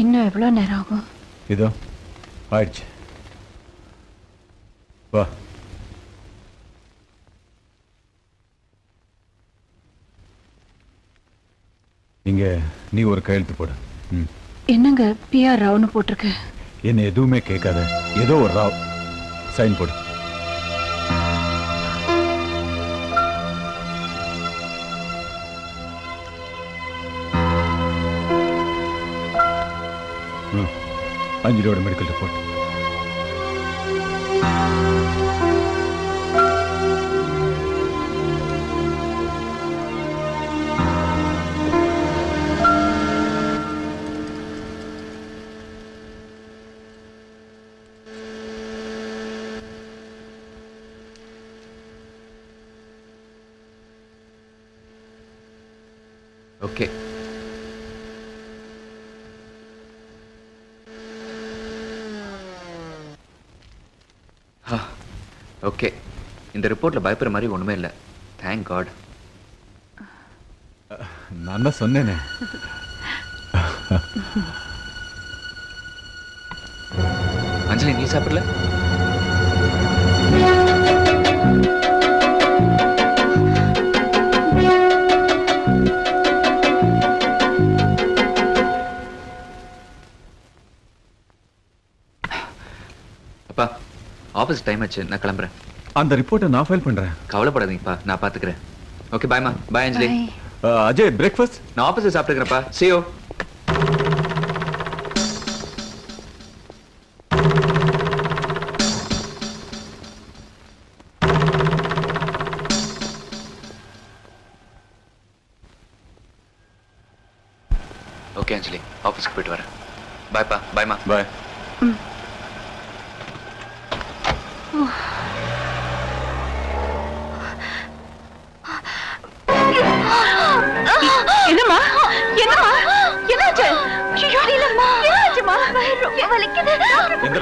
இன்னும் எவ்வளோ நேரம் ஆகும்? இதோ ஆயிடுச்சு. வா. இங்கே நீ ஒரு கையெழுத்து போடு. என்னங்க பிஆர் ராவ்னு போட்டிருக்கு? என்ன எதுவுமே கேட்காத, ஏதோ ஒரு ராவ் சைன் போடு. Anjali's medical report. Okay. Okay. In the report, I don't have to worry. Thank God. I'm not saying it. Anjali, you don't have to worry. Office time achu na kalambra and the report na file pandren kavla padadinga pa na paathukuren okay bye ma bye Anjali Ajay breakfast na office saaptukren pa see you okay Anjali office ku poitu varen bye pa bye ma bye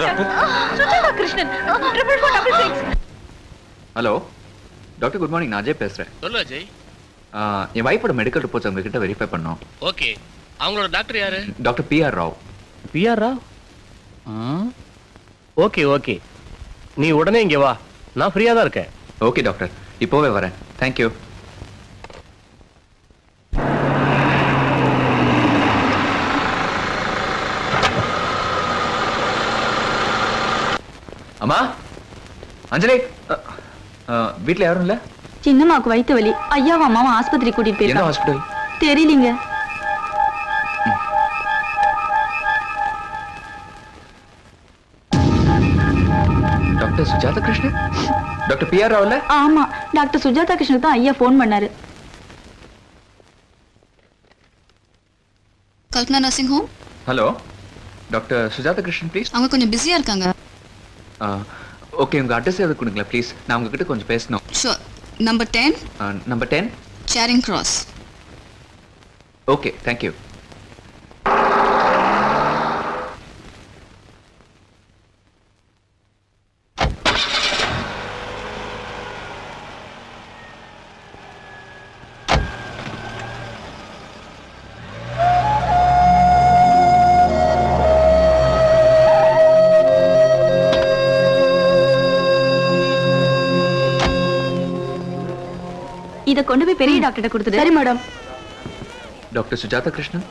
Sujata Krishna, 4466. Hello, Doctor. Good morning. Ajay pesren. Hello Ajay. Your wife had medical reports and we can verify pannom. Okay. Avangala doctor yaar? Doctor P.R. Rao. P.R. Rao? Okay, okay. நீ உடனே இங்க வா. நான் ஃப்ரீயா தான் இருக்கேன். Okay doctor. இப்போவே வரேன். Thank you. அம்மா, அஞ்சலி, வீட்டில் யாரும் இல்லை? சின்னமாக்கு வைத்து வலி, ஐயாவும் அம்மாவும் ஆஸ்பத்திரி கூட்டிட்டு போயிருக்காங்க. என்ன ஹாஸ்பிட்டல்? தெரியலீங்க. Doctor Sujatha Krishnan? Doctor PR Rao இல்லை? ஆமா, டாக்டர் சுஜாதா கிருஷ்ணன் தான் ஐயா ஃபோன் பண்ணாரு. கல்கனா nursing home? Hello, doctor Sujatha Krishnan please. அவங்க கொஞ்சம் பிஸியா இருக்காங்க. Okay, உங்கள் அட்ரஸ் எது கொடுங்களா ப்ளீஸ், நான் உங்ககிட்ட கொஞ்சம் பேசணும். Sure, number 10. Number 10? Charing Cross. Okay, thank you. இதை கொண்டு போய் பெரிய டாக்டர் கொடுத்துடு. சரி madam. Doctor Sujatha Krishnan.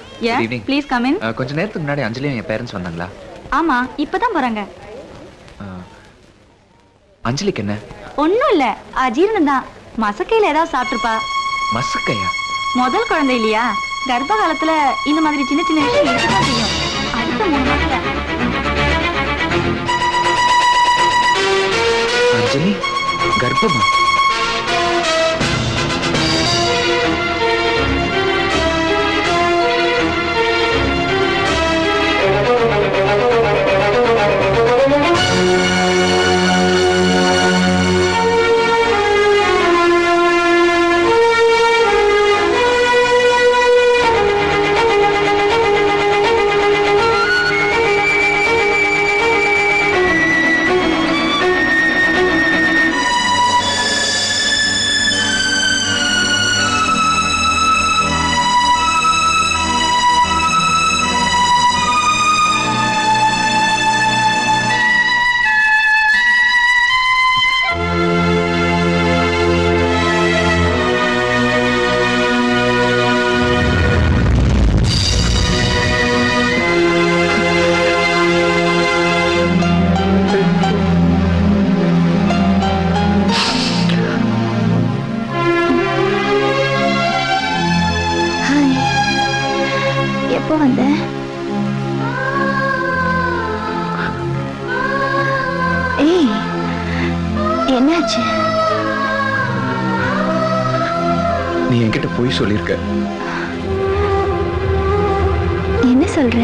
Please come in. கொஞ்ச நேரத்துக்கு முன்னாடி அஞ்சலியும் என் பேரண்ட்ஸ் வந்தாங்களா? ஆமா, இப்பதான் போறாங்க. அஞ்சலிக்கு என்ன? ஒண்ணும் இல்ல, அஜீரணம் தான். மசக்கையில ஏதாவது சாப்பிட்டுருப்பா. மசக்கையா? முதல் குழந்தை இல்லையா, கர்ப்ப காலத்துல இந்த மாதிரி சின்ன சின்ன விஷயம் இருக்கத்தான் செய்யும். அடுத்த 3 நாள்ல. அஞ்சலி கர்ப்பமா? எப்போ வந்த? ஏய், என்னாச்சு? நீ என்கிட்ட போய் சொல்லிருக்க. என்ன சொல்ற?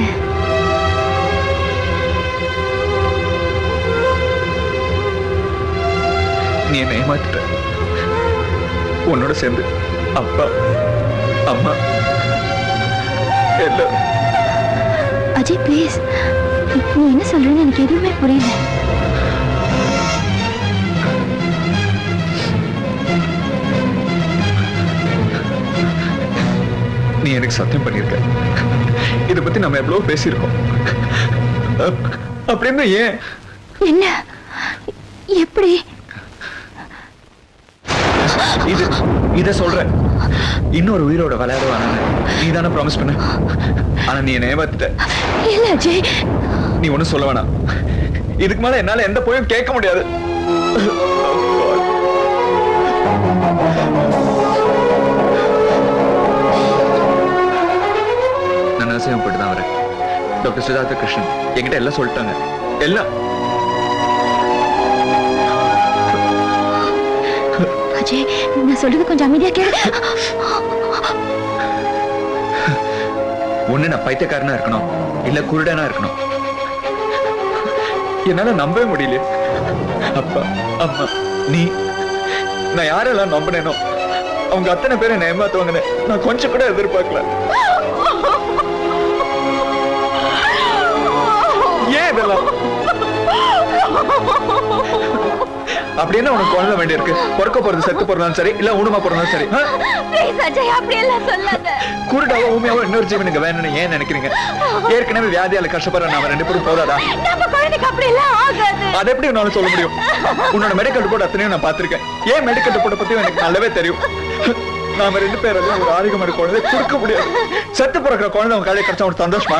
நீ என்னை ஏமாத்திட்ட. உன்னோட சேர்ந்து அப்பா, அம்மா எல்லாரும். அஜய் ப்ளீஸ், நீ என்ன சொல்றேன்னு எனக்கு எதுவுமே புரியல. நீ எனக்கு சத்தியம் பண்ணிருக்க. இதை பத்தி நம்ம எவ்வளவோ பேசியிருக்கோம். அப்படின்னு ஏன் என்ன எப்படி இதை சொல்ற? இன்னொரு உயிரோட விளையாடுவான நீ தானே ப்ராமிஸ் பண்ண. ஆனா நீ என்ன ஏமாத்திட்ட. இல்ல அஜய், நீ ஒன்னும் சொல்ல வேணாம். இதுக்கு மேல என்னால எந்த போயும் கேட்க முடியாது. நான் அசியம் போட்டு தான் வரேன். டாக்டர் சுஜாதா கிருஷ்ணன் என்கிட்ட எல்லாம் சொல்லிட்டாங்க. எல்லாம் அஜய், நான் சொல்றது கொஞ்சம் அமைதியா கேளு. ஒண்ணு நான் பைத்தியக்காரனா இருக்கணும், இல்ல குருடனா இருக்கணும். என்னால நம்பவே முடியல. அப்பா, அம்மா, நீ, நான் யாரெல்லாம் நம்பினேனோ அவங்க அத்தனை பேரை என்ன ஏமாத்துவாங்கன்னு நான் கொஞ்சம் கூட எதிர்பார்க்கல. ஏன் இதெல்லாம்? அப்படின்னா உனக்கு குழந்தை வேண்டிய இருக்கு. பொறுக்க போறது செத்து போறதாலும் சரி, இல்ல ஊனமா போறதாலும் சரி. குருடாவோ ஊமையாவோ இன்னொரு ஜீவனுக்கு வேணும்னு ஏன் நினைக்கிறீங்க? ஏற்கனவே வியாதியால கஷ்டப்படுற நாம ரெண்டு பேரும் போதாதா? அது எப்படி உன்னால சொல்ல முடியும்? உன்னோட மெடிக்கல் ரிப்போர்ட் அத்தனையும் நான் பாத்திருக்கேன். ஏன் மெடிக்கல் ரிப்போர்ட் பத்தியும் எனக்கு நல்லாவே தெரியும். நாம ரெண்டு பேரும் ஒரு ஆரோக்கியமான குழந்தை கொடுக்க முடியாது. செத்து பிறக்கிற குழந்தை உங்க கையில கிடைச்சா உனக்கு சந்தோஷமா?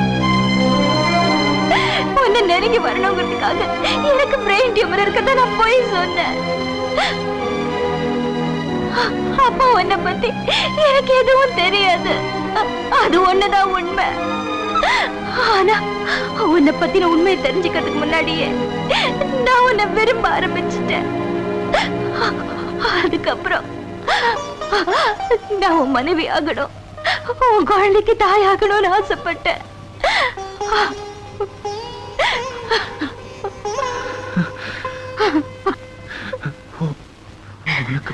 உன்னை நெருங்கி வரணுங்கிறதுக்காக எனக்கு பிரெயின் டியூமர் இருக்கதான் நான் போய் சொன்னேன். அப்பா உன்னை பத்தி எனக்கு எதுவும் தெரியாது. அது ஒண்ணுதான் உண்மை. ஆனா உன்னை பத்தின உண்மையை தெரிஞ்சுக்கிறதுக்கு முன்னாடியே நான் உன்னை விரும்ப ஆரம்பிச்சுட்டேன். அதுக்கப்புறம் நான் உன் மனைவி ஆகணும், உன் குழந்தைக்கு தாய் ஆகணும்னு ஆசைப்பட்டேன். எனக்கு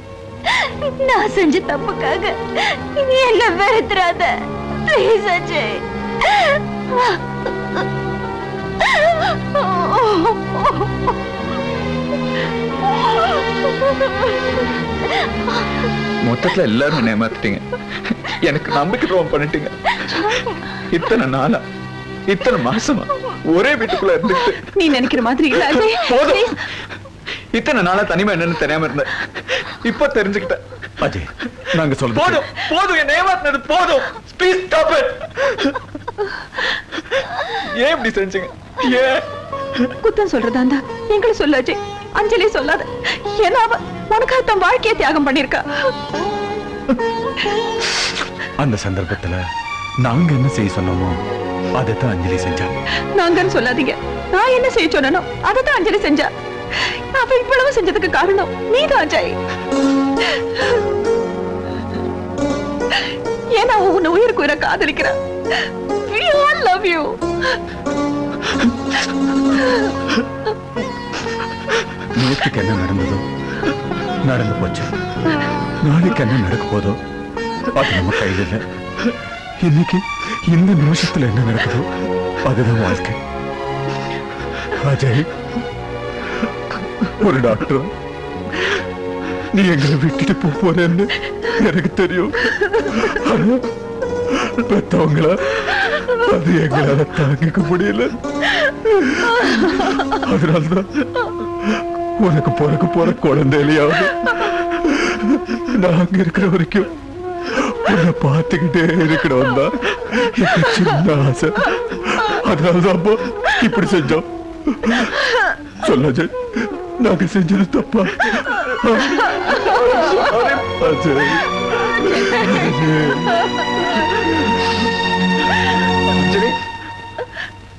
நான் செஞ்ச தப்புக்காக நீ என்ன வெறுத்துறாத. Please Ajay. மொத்தத்துல எல்லாரும் என்ன ஏமாத்திட்டீங்க. எனக்கு நம்பிக்கை துரோகம் பண்ணிட்டீங்க. இத்தனை நாளா, இத்தனை மாசமா ஒரே வீட்டுக்குள்ள இருந்துட்டு நீ நினைக்கிற மாதிரி இல்ல அஜய். போதும். இத்தனை நாளா தனிமா என்னன்னு தெரியாம இருந்த, இப்ப தெரிஞ்சுக்கிட்டேன். அஜய், நாங்க சொல்றோம். போதும் போதும், என்ன ஏமாத்துனது போதும். Please stop it. ஏன் இப்படி செஞ்சீங்க? ஏன் குத்தம் சொல்றதா இருந்தா எங்களை சொல்ல அஜய், அஞ்சலி சொல்லாத. ஏன்னா அவ உனக்காக தன் வாழ்க்கையை தியாகம் பண்ணிருக்கா. அந்த சந்தர்ப்பத்துல நாங்க என்ன செய்ய சொன்னோமோ அதைத்தான் அஞ்சலி செஞ்சா. நாங்கன்னு சொல்லாதீங்க. நான் என்ன செய்ய சொன்னோ அதைத்தான் அஞ்சலி செஞ்சா. அவ இவ்வளவு செஞ்சதுக்கு காரணம் நீதான் Ajay. We all love you. Ajay, one doctor. You are going to go to the hospital. You are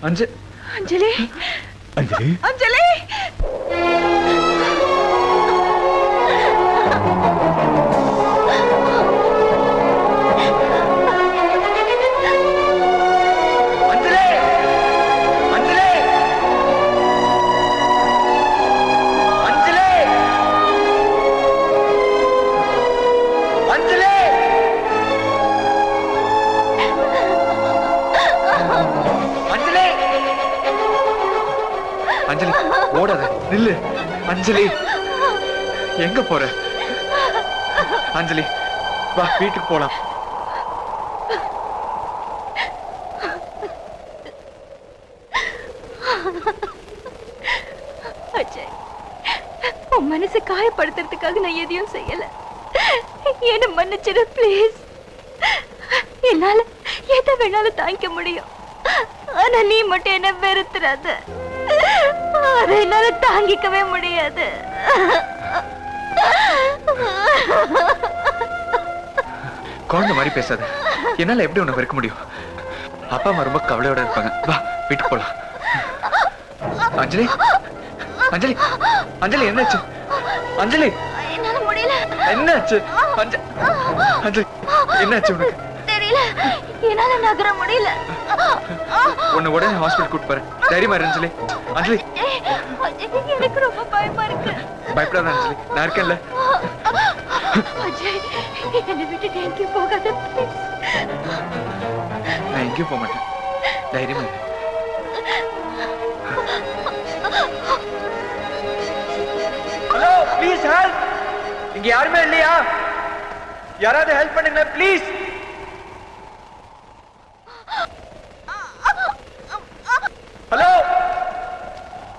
Anjali! Anjali, where are you? Anjali, let's go home. Ajay, I'm going to go home. Please. Hello, please help. Help, please. Hello,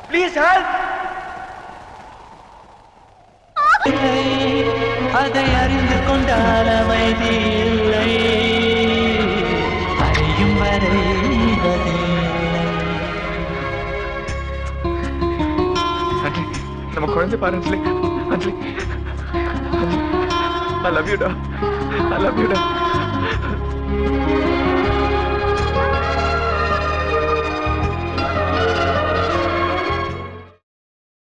please help. அதை அறிந்து கொண்டால் அமைதியில்லை அறியும் வரை நம்ம குழந்தை பாருங்களே. I love you, da. I love you, da.